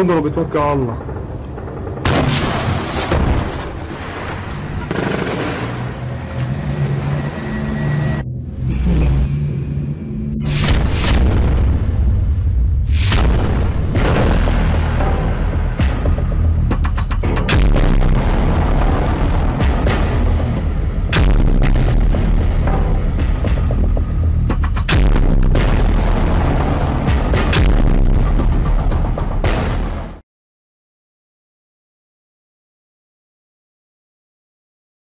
اضرب وتوكل على الله. بسم الله.